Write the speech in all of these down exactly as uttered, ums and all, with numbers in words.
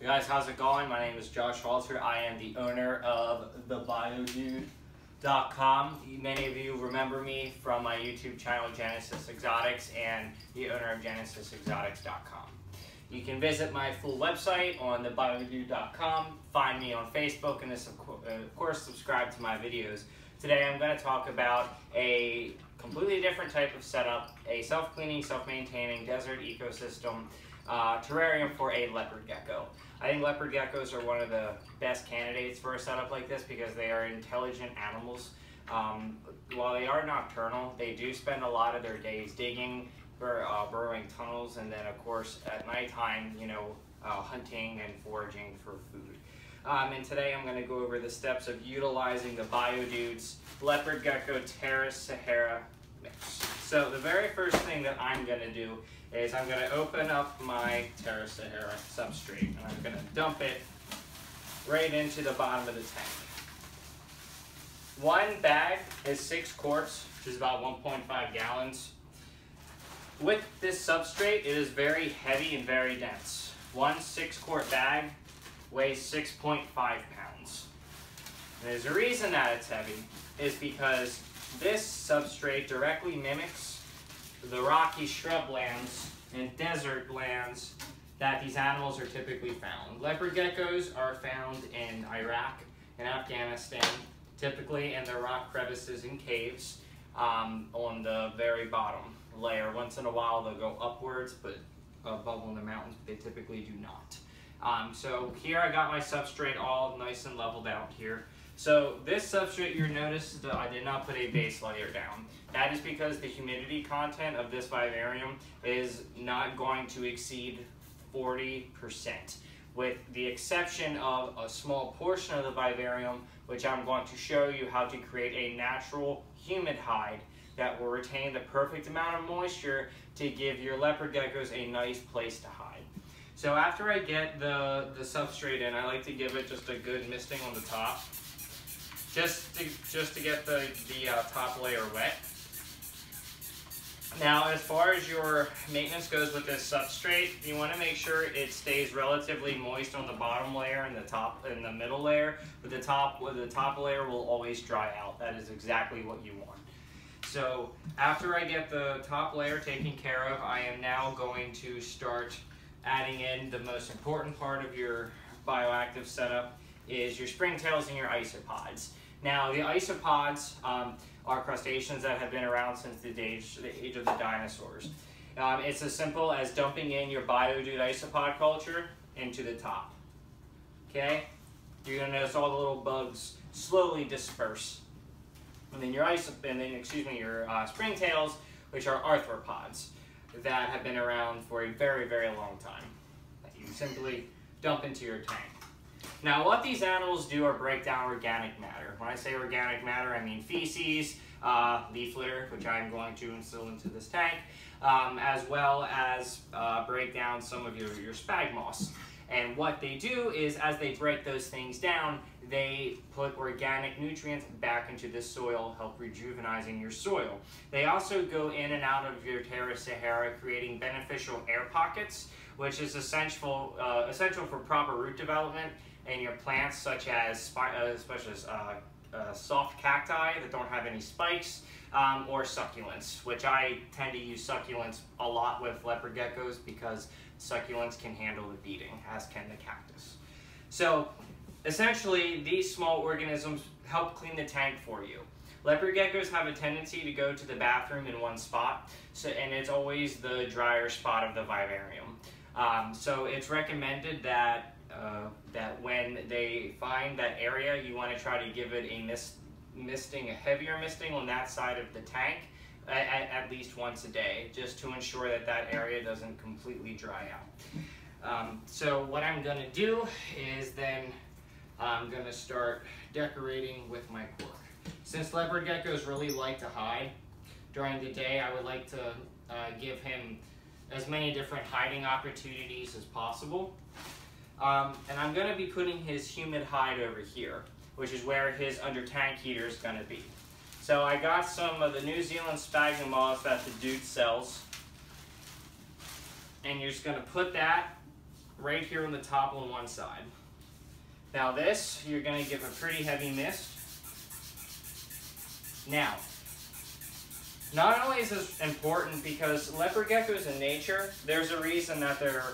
Hey guys, how's it going? My name is Josh Halter. I am the owner of the bio dude dot com. Many of you remember me from my YouTube channel Genesis Exotics and the owner of genesis exotics dot com. You can visit my full website on the bio dude dot com, find me on Facebook, and this, of course, subscribe to my videos. Today I'm going to talk about a completely different type of setup, a self-cleaning, self-maintaining desert ecosystem uh, terrarium for a leopard gecko. I think leopard geckos are one of the best candidates for a setup like this because they are intelligent animals. Um, while they are nocturnal, they do spend a lot of their days digging, for uh, burrowing tunnels, and then of course at nighttime, you know, uh, hunting and foraging for food. Um, and today I'm going to go over the steps of utilizing the BioDudes Leopard Gecko Terra Sahara mix. So the very first thing that I'm going to do is I'm going to open up my Terra Sahara substrate and I'm going to dump it right into the bottom of the tank. One bag is six quarts, which is about one point five gallons. With this substrate, it is very heavy and very dense. One six-quart bag weighs six point five pounds. And there's a reason that it's heavy, is because this substrate directly mimics the rocky shrublands and desert lands that these animals are typically found. Leopard geckos are found in Iraq and Afghanistan, typically in the rock crevices and caves um, on the very bottom layer. Once in a while they'll go upwards, but above in the mountains, but they typically do not. Um, so here I got my substrate all nice and leveled out here. So this substrate, you notice that I did not put a base layer down. That is because the humidity content of this vivarium is not going to exceed forty percent, with the exception of a small portion of the vivarium, which I'm going to show you how to create a natural humid hide that will retain the perfect amount of moisture to give your leopard geckos a nice place to hide. So after I get the, the substrate in, I like to give it just a good misting on the top, just to, just to get the, the uh, top layer wet. Now, as far as your maintenance goes with this substrate, you want to make sure it stays relatively moist on the bottom layer and the top and the middle layer, but the top, the top layer will always dry out. That is exactly what you want. So after I get the top layer taken care of, I am now going to start adding in the most important part of your bioactive setup, is your springtails and your isopods. Now the isopods um, are crustaceans that have been around since the age, the age of the dinosaurs. Um, it's as simple as dumping in your BioDude isopod culture into the top. Okay, you're gonna notice all the little bugs slowly disperse. And then your iso and then excuse me, your uh, springtails, which are arthropods that have been around for a very, very long time, that you simply dump into your tank. Now, what these animals do are break down organic matter. When I say organic matter, I mean feces, uh, leaf litter, which I'm going to instill into this tank, um, as well as uh, break down some of your, your spag moss. And what they do is, as they break those things down, they put organic nutrients back into the soil, help rejuvenizing your soil. They also go in and out of your Terra Sahara, creating beneficial air pockets, which is essential, uh, essential for proper root development in your plants, such as, uh, such as uh, uh, soft cacti that don't have any spikes, um, or succulents, which I tend to use succulents a lot with leopard geckos because succulents can handle the beating, as can the cactus. So essentially, these small organisms help clean the tank for you. Leopard geckos have a tendency to go to the bathroom in one spot, so, and it's always the drier spot of the vivarium. Um, so it's recommended that, uh, that when they find that area, you want to try to give it a mist, misting, a heavier misting on that side of the tank at, at least once a day, just to ensure that that area doesn't completely dry out. Um, so what I'm going to do is then I'm going to start decorating with my cork. Since leopard geckos really like to hide during the day, I would like to uh, give him as many different hiding opportunities as possible. Um, and I'm going to be putting his humid hide over here, which is where his under tank heater is going to be. So I got some of the New Zealand sphagnum moss that the dude sells, and you're just going to put that right here on the top on one side. Now this, you're going to give a pretty heavy mist. Now, not only is this important because leopard geckos in nature, there's a reason that they're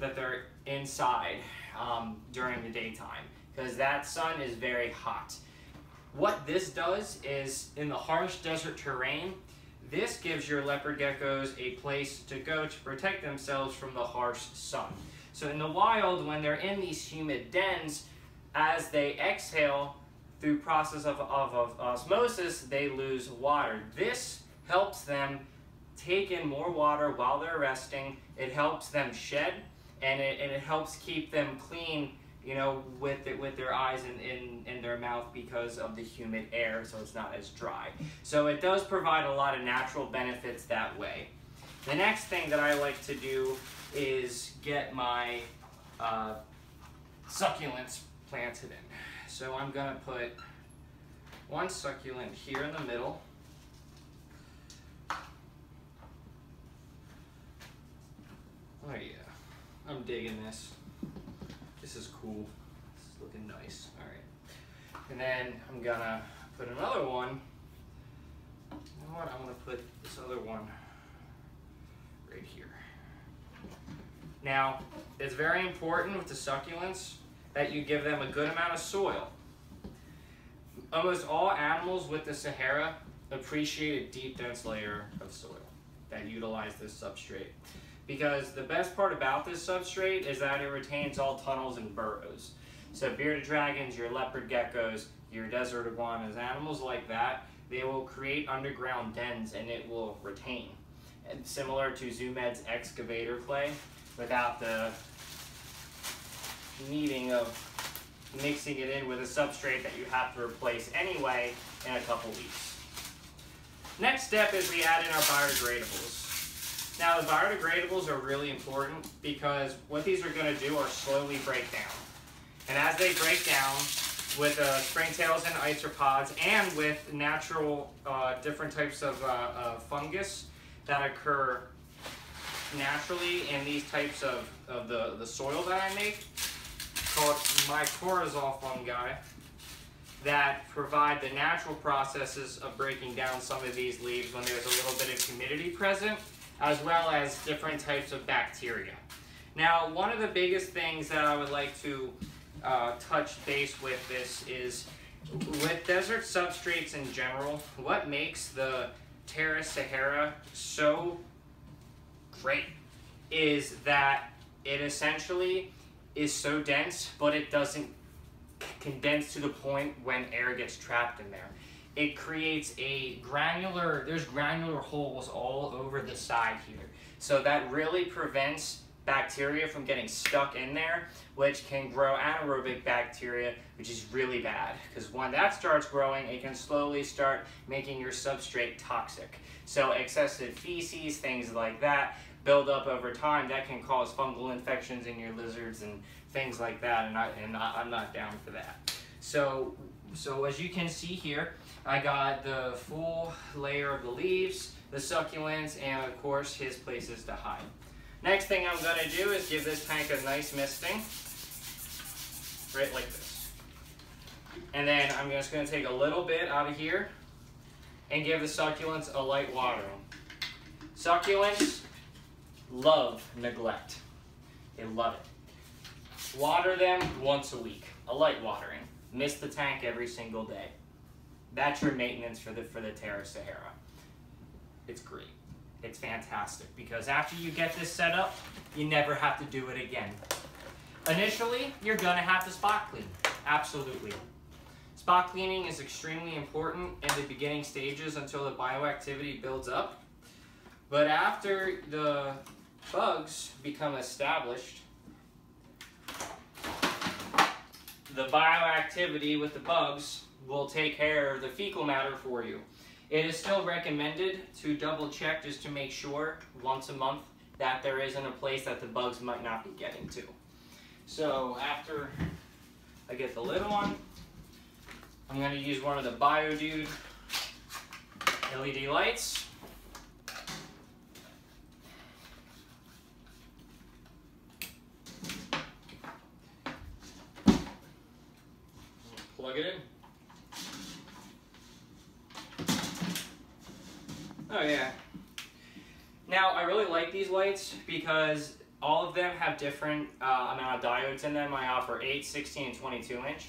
that they're inside um, during the daytime, because that sun is very hot. What this does is, in the harsh desert terrain, this gives your leopard geckos a place to go to protect themselves from the harsh sun. So in the wild, when they're in these humid dens, as they exhale through process of, of, of osmosis, they lose water. This helps them take in more water while they're resting. It helps them shed, and it, and it helps keep them clean, you know, with it, with their eyes and in, in their mouth, because of the humid air, so it's not as dry. So it does provide a lot of natural benefits that way. The next thing that I like to do is get my uh, succulents planted in. So I'm gonna put one succulent here in the middle. Oh yeah, I'm digging this. This is cool. This is looking nice. All right. And then I'm gonna put another one. You know what? I'm gonna put this other one right here. Now, it's very important with the succulents that you give them a good amount of soil. Almost all animals with the Sahara appreciate a deep, dense layer of soil that utilize this substrate, because the best part about this substrate is that it retains all tunnels and burrows. So bearded dragons, your leopard geckos, your desert iguanas, animals like that, they will create underground dens and it will retain. And similar to Zoo Med's excavator clay, without the needing of mixing it in with a substrate that you have to replace anyway in a couple weeks. Next step is we add in our biodegradables. Now, the biodegradables are really important because what these are going to do are slowly break down. And as they break down with uh, springtails and isopods and with natural uh, different types of uh, uh, fungus that occur naturally in these types of, of the, the soil that I make, called mycorrhizal fungi, that provide the natural processes of breaking down some of these leaves when there's a little bit of humidity present, as well as different types of bacteria. Now, one of the biggest things that I would like to uh, touch base with this is, with desert substrates in general, what makes the Terra Sahara so great is that it essentially is so dense, but it doesn't condense to the point when air gets trapped in there. It creates a granular, there's granular holes all over the side here. So that really prevents bacteria from getting stuck in there, which can grow anaerobic bacteria, which is really bad. Because when that starts growing, it can slowly start making your substrate toxic. So excessive feces, things like that, build up over time, that can cause fungal infections in your lizards and things like that, and, I, and I, I'm not down for that. So, so as you can see here, I got the full layer of the leaves, the succulents, and of course his places to hide. Next thing I'm going to do is give this tank a nice misting, right like this. And then I'm just going to take a little bit out of here and give the succulents a light watering. Succulents love neglect. They love it. Water them once a week, a light watering. Mist the tank every single day. That's your maintenance for the for the Terra Sahara. It's great. It's fantastic, because after you get this set up, you never have to do it again. Initially, you're gonna have to spot clean. Absolutely. Spot cleaning is extremely important in the beginning stages until the bioactivity builds up. But after the bugs become established, the bioactivity with the bugs will take care of the fecal matter for you. It is still recommended to double check, just to make sure once a month that there isn't a place that the bugs might not be getting to. So after I get the lid on, I'm going to use one of the BioDude L E D lights. plug it in. Oh yeah. Now I really like these lights because all of them have different uh, amount of diodes in them. I offer eight, sixteen, and twenty-two inch.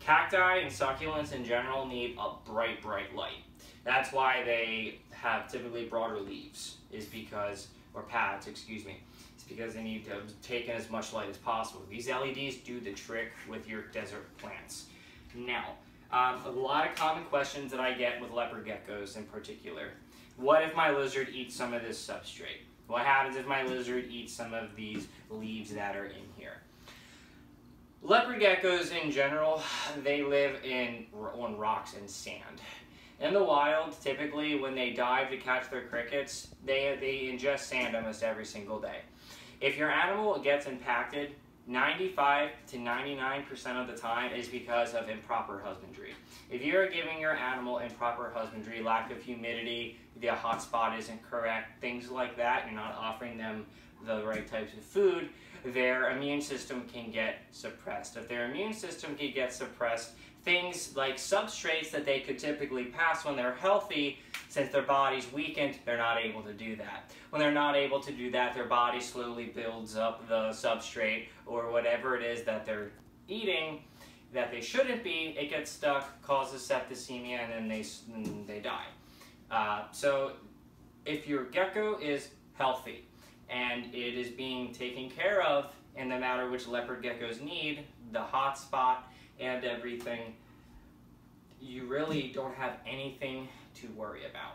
Cacti and succulents in general need a bright, bright light. That's why they have typically broader leaves, is because, or pads, excuse me. It's because they need to take in as much light as possible. These L E Ds do the trick with your desert plants. Now, um, a lot of common questions that I get with leopard geckos in particular. What if my lizard eats some of this substrate? What happens if my lizard eats some of these leaves that are in here? Leopard geckos in general, they live in, on rocks and sand. In the wild, typically when they dive to catch their crickets, they, they ingest sand almost every single day. If your animal gets impacted, ninety-five to ninety-nine percent of the time is because of improper husbandry. If you're giving your animal improper husbandry, lack of humidity, the hot spot isn't correct, things like that, you're not offering them the right types of food, their immune system can get suppressed. If their immune system can get suppressed, things like substrates that they could typically pass when they're healthy, since their body's weakened, they're not able to do that. When they're not able to do that, their body slowly builds up the substrate or whatever it is that they're eating that they shouldn't be. It gets stuck, causes septicemia, and then they, and they die. Uh, so if your gecko is healthy and it is being taken care of in the matter which leopard geckos need, the hot spot and everything, you really don't have anything to worry about.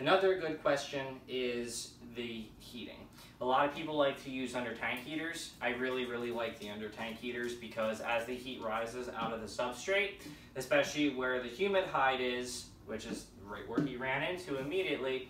Another good question is the heating. A lot of people like to use under tank heaters. I really, really like the under tank heaters because as the heat rises out of the substrate, especially where the humid hide is, which is right where he ran into immediately,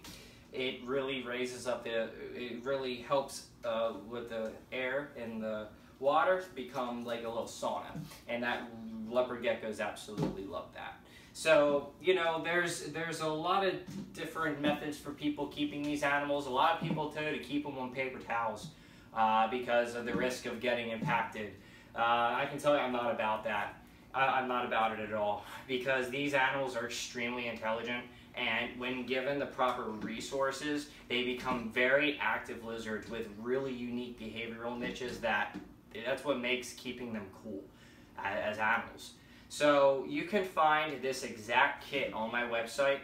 it really raises up the, it really helps uh, with the air and the water become like a little sauna, and that leopard geckos absolutely love that. So, you know, there's there's a lot of different methods for people keeping these animals. A lot of people too to keep them on paper towels uh, because of the risk of getting impacted. Uh, I can tell you I'm not about that. I, I'm not about it at all because these animals are extremely intelligent, and when given the proper resources, they become very active lizards with really unique behavioral niches that that's what makes keeping them cool as animals. So you can find this exact kit on my website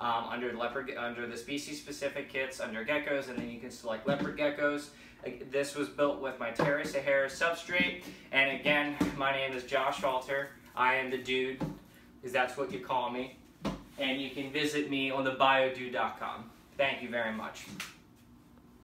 um, under leopard, under the species specific kits, under geckos, and then you can select leopard geckos. This was built with my Terra Sahara substrate. And again, my name is Josh Halter. I am the dude, because that's what you call me. And you can visit me on the bio dude dot com. Thank you very much.